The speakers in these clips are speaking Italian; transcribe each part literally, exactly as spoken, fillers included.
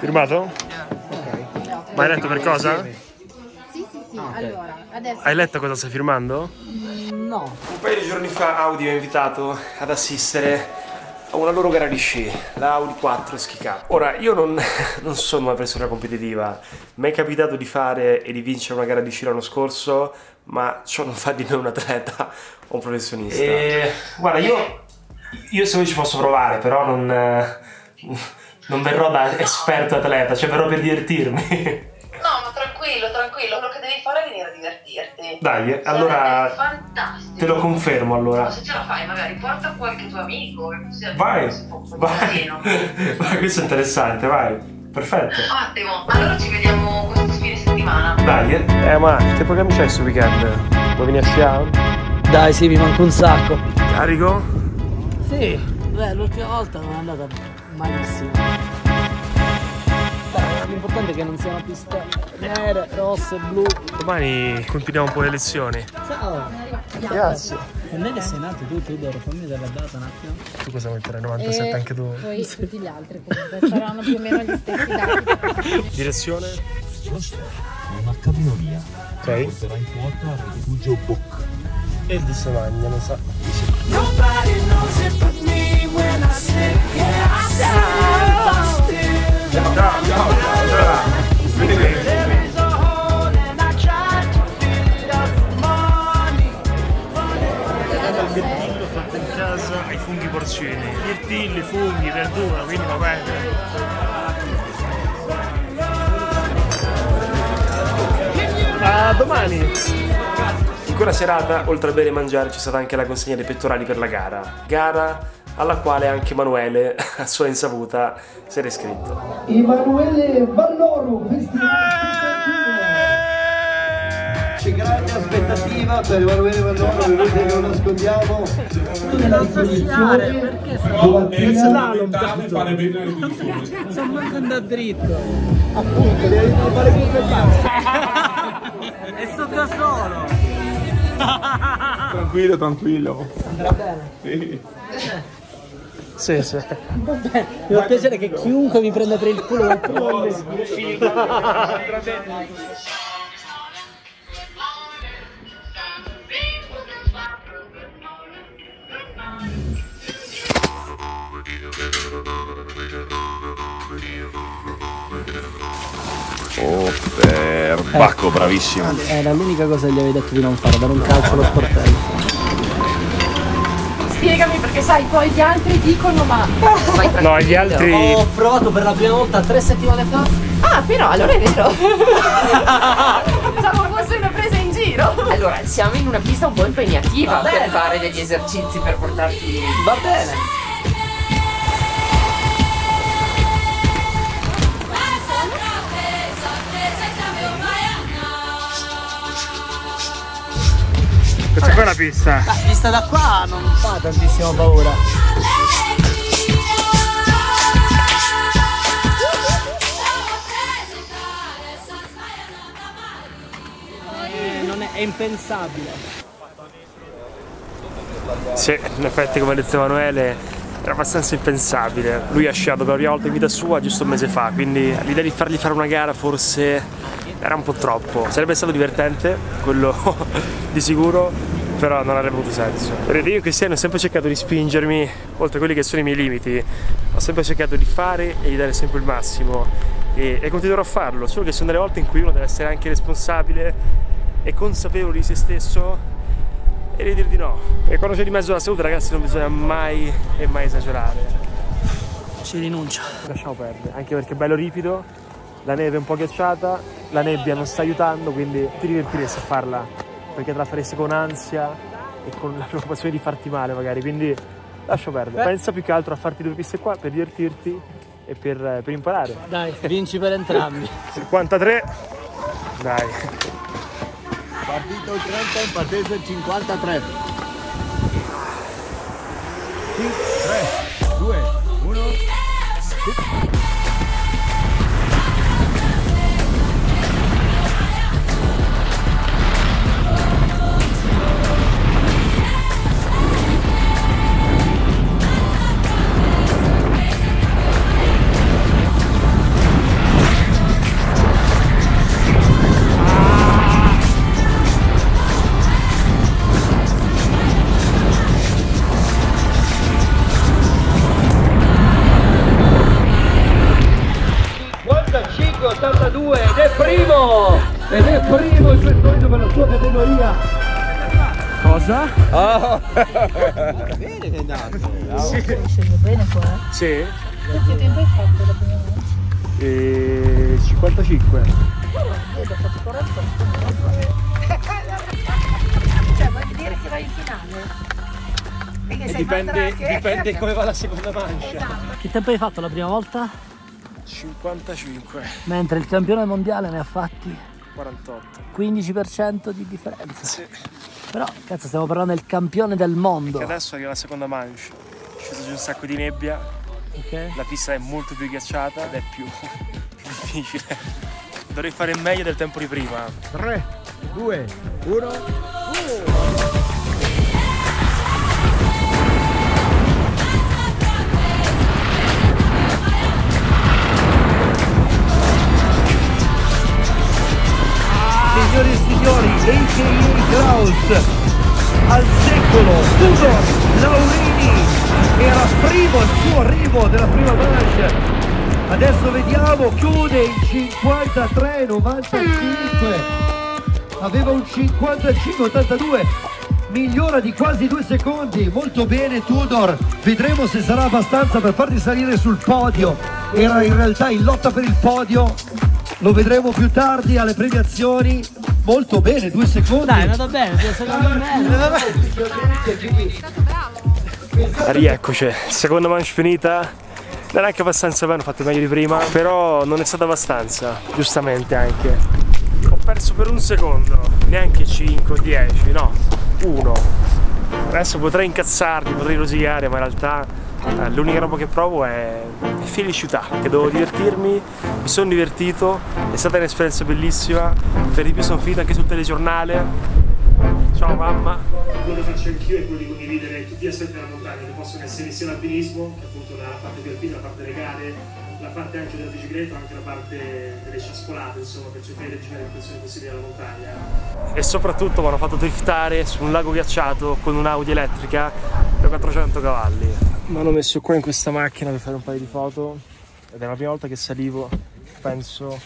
Firmato? Ok. Ma hai letto per cosa? Sì, sì, sì. Okay. Allora, adesso... Hai letto cosa stai firmando? No. Un paio di giorni fa Audi mi ha invitato ad assistere a una loro gara di sci, la Audi Quattro Ski Cup. Ora, io non, non sono una persona competitiva. Mi è capitato di fare e di vincere una gara di sci l'anno scorso, ma ciò non fa di me un atleta o un professionista. E... Guarda, io... Io se vuoi ci posso provare, però non, non verrò da esperto atleta, cioè verrò per divertirmi. No, ma tranquillo, tranquillo, quello che devi fare è venire a divertirti. Dai, se allora... Fantastico. Te lo confermo allora. Ma se ce la fai, magari porta qualche tuo amico. Che vai, vai. Vai, questo è interessante, vai. Perfetto. Ottimo, allora ci vediamo questo fine settimana. Dai, eh. Eh, ma che programmi c'hai sul weekend? Vuoi venire a sciare? Dai, sì, mi manca un sacco. Carico? Sì, l'ultima volta non è andata malissimo. L'importante è che non siano piste nere, rosse, blu. Domani continuiamo un po' le lezioni. Ciao! Grazie! E non è che sei nato tu, Tudor, fammi della data un attimo. Tu cosa metterai? novantasette e anche tu? Poi tutti gli altri comunque, saranno più o meno gli stessi dati. Direzione? Una cabinovia. Ok. Porterà in quota al rifugio Boc. E di Savagna, lo sa. L'obiettivo fatto in casa ai funghi porcini, mirtilli, funghi, verdura, quindi va bene. A domani! In quella serata, oltre a bere e mangiare, c'è stata anche la consegna dei pettorali per la gara. Gara alla quale anche Emanuele, a sua insaputa, si era iscritto. Emanuele Valloro, c'è grande aspettativa per Emanuele Valloro, ovviamente non nascondiamo. Tu non so sciare, perché slalom, sono molto andato dritto. Appunto, devi fare tutto e basta. E sto da solo. Tranquillo, tranquillo. Andrà bene? Sì. Sì, sì. Va bene. Mi fa piacere che chiunque mi prenda per il culo. Andrà bene. Oh, per Bacco, bravissimo. Era l'unica cosa che gli avevi detto di non fare, dare un calcio allo sportello. Spiegami, perché sai, poi gli altri dicono ma... No, gli altri... Ho provato per la prima volta tre settimane fa. Ah, però, allora è vero. Pensavo fosse una presa in giro. Allora, siamo in una pista un po' impegnativa per fare degli esercizi per portarti... Va bene. Questa qua è la pista. La pista da qua non fa tantissima paura. Eh, non è, è impensabile. Sì, in effetti, come ha detto Emanuele, era abbastanza impensabile. Lui ha sciato per la prima volta in vita sua giusto un mese fa, quindi l'idea di fargli fare una gara forse... era un po' troppo. Sarebbe stato divertente, quello di sicuro, però non avrebbe avuto senso. Vedete, io e Cristiano ho sempre cercato di spingermi oltre quelli che sono i miei limiti, ho sempre cercato di fare e di dare sempre il massimo e, e continuerò a farlo, solo che sono delle volte in cui uno deve essere anche responsabile e consapevole di se stesso e di dir di no. E quando c'è di mezzo la salute, ragazzi, non bisogna mai e mai esagerare. Si rinuncia. Lasciamo perdere, anche perché è bello ripido. La neve è un po' ghiacciata, la nebbia non sta aiutando, quindi ti divertiresti a farla, perché te la faresti con ansia e con la preoccupazione di farti male magari, quindi lascia perdere. Beh. Pensa più che altro a farti due piste qua per divertirti e per, per imparare. Dai, vinci per entrambi. cinquantatré, dai. Partito il trenta, impartito il cinquantatré. tre, due, uno... mezza. Oh. Bene che è andato. Sì. Scegli bene qua. Sì. Quanto tempo hai fatto la prima volta? E... cinquantacinque. Oh, io ho fatto quarantotto. Cioè vuol dire che vai in finale? E dipende, dipende come va la seconda mancia. Esatto. Che tempo hai fatto la prima volta? cinquantacinque. Mentre il campione mondiale ne ha fatti quarantotto. quindici per cento di differenza. Sì. Però cazzo, stiamo parlando del campione del mondo. Perché adesso arriva la seconda mancia. È sceso giù un sacco di nebbia. Okay. La pista è molto più ghiacciata ed è più, più difficile. Dovrei fare meglio del tempo di prima. tre, due, uno. Uh. Signori e signori, a k a. Klaus, al secolo, Tudor Laurini, era primo al suo arrivo della prima mancia. Adesso vediamo, chiude in cinquantatré novantacinque, aveva un cinquantacinque ottantadue, migliora di quasi due secondi, molto bene Tudor, vedremo se sarà abbastanza per farti salire sul podio, era in realtà in lotta per il podio, lo vedremo più tardi alle premiazioni. Molto bene, due secondi. Dai, è andata bene, due secondi bene. Rieccoci, seconda mancia finita. Non è neanche abbastanza bene, ho fatto meglio di prima, però non è stata abbastanza, giustamente anche. Ho perso per un secondo, neanche cinque o dieci, no, uno. Adesso potrei incazzarmi, potrei rosicare, ma in realtà l'unica roba che provo è felicità, che devo divertirmi, mi sono divertito, è stata un'esperienza bellissima, per di più sono finito anche sul telegiornale. Ciao mamma! Quello che faccio anch'io è quello di condividere tutti gli aspetti della montagna, che possono essere sia l'alpinismo, che è appunto la parte più alpina, la parte delle gare, la parte anche della bicicletta, anche la parte delle ciascolate, insomma, per cercare di girare le persone possibili alla montagna. E soprattutto mi hanno fatto driftare su un lago ghiacciato con un'Audi elettrica da quattrocento cavalli. Mi hanno messo qua in questa macchina per fare un paio di foto ed è la prima volta che salivo, penso...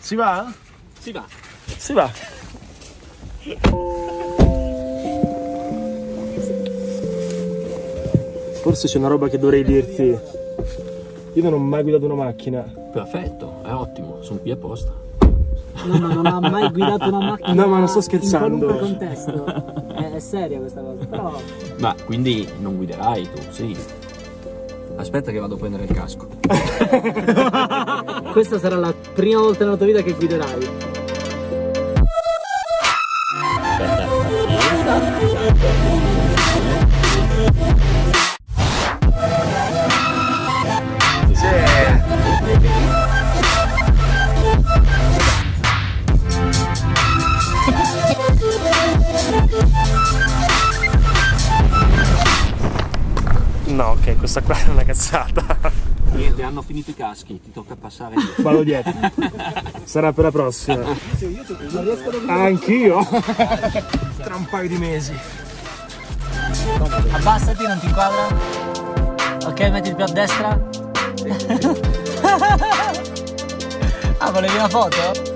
Si va? Si va! Si va! Forse c'è una roba che dovrei dirti. Io non ho mai guidato una macchina. Perfetto, è ottimo, sono qui apposta. No, ma non ha mai guidato una macchina. No, ma non sto scherzando. In qualunque contesto. È seria questa cosa, però... Ma quindi non guiderai tu, sì? Aspetta che vado a prendere il casco. Questa sarà la prima volta nella tua vita che guiderai. No, ok, questa qua è una cazzata. Niente, hanno finito i caschi, ti tocca passare. Vado dietro. Sarà per la prossima. Anch'io? Tra un paio di mesi. Abbassati, non ti inquadra. Ok, mettiti più a destra. Ah, volevi una foto?